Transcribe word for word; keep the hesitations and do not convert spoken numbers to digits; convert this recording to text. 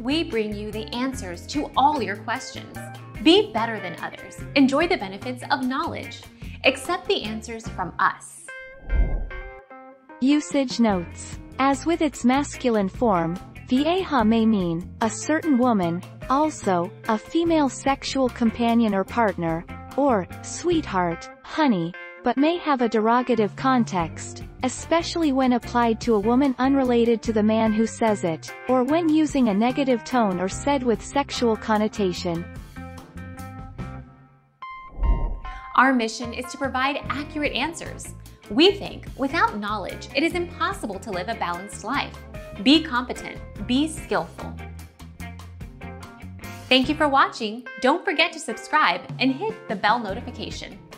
we bring you the answers to all your questions. Be better than others. Enjoy the benefits of knowledge. Accept the answers from us. Usage notes. As with its masculine form, vieja may mean a certain woman, also a female sexual companion or partner, or sweetheart, honey, but may have a derogative context, especially when applied to a woman unrelated to the man who says it, or when using a negative tone or said with sexual connotation. Our mission is to provide accurate answers. We think without knowledge, it is impossible to live a balanced life. Be competent, be skillful. Thank you for watching. Don't forget to subscribe and hit the bell notification.